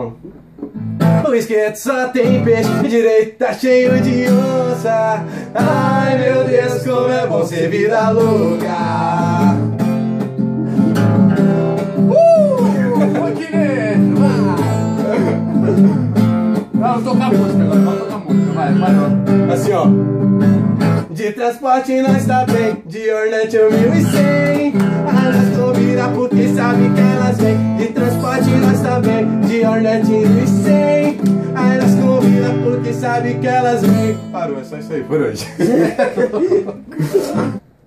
O esquerdo só tem peixe, o direito tá cheio de onça. Ai meu Deus, como é bom ser vida louca. Vamos tocar música agora, vamos tocar música, vai, ó. Assim, ó. De transporte nós tá bem, de Ornette 1100. Elas não viram porque sabe que elas vêm. De transporte nós tá bem, de Ornette 1100. Elas não viram porque sabe que elas vêm. Parou, é só isso aí por hoje.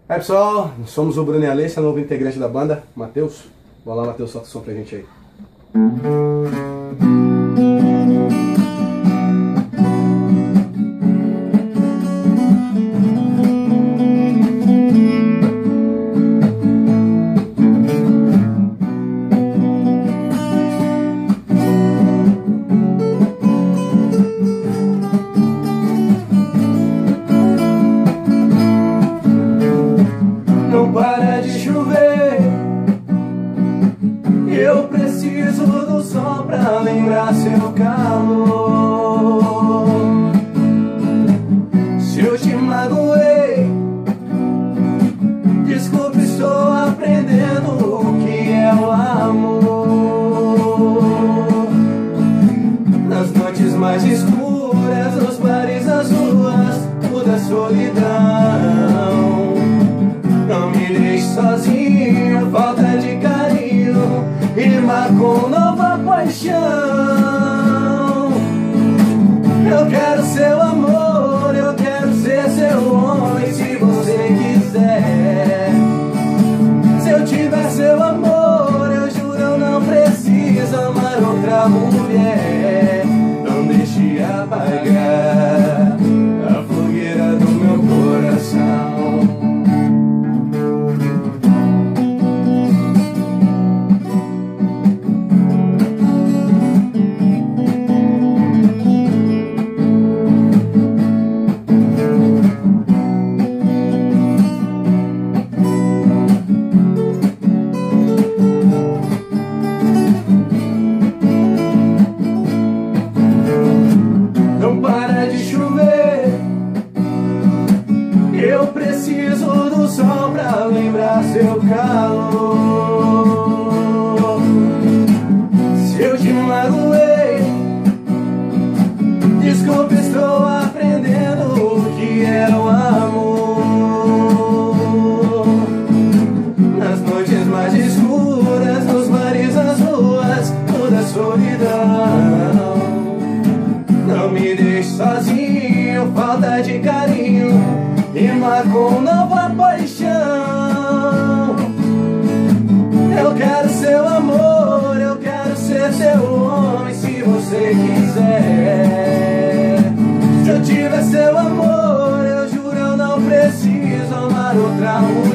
Aí pessoal, somos o Bruno e Alê, esse é o novo integrante da banda, Matheus. Bora lá, Matheus, solta o som pra gente aí. Não para de chover, eu preciso do sol pra lembrar seu calor. Se eu te magoei, desculpe, estou aprendendo o que é o amor. Nas noites mais escuras, nos bares, nas ruas, toda a solidão. Não me deixe sozinho, falta de carinho rima com nova paixão. Eu quero seu amor, eu quero ser seu homem se você quiser. Se eu tiver seu amor, eu juro eu não preciso amar outra mulher. Não deixe apagar a fogueira do meu coração. Seu calor, se eu te magoei, desculpe, estou aprendendo o que é o amor. Nas noites mais escuras, nos bares, nas ruas, toda a solidão. Não me deixe sozinho, falta de carinho rima com nova paixão. Eu quero seu amor, eu quero ser seu homem se você quiser. Se eu tiver seu amor, eu juro eu não preciso amar outra mulher.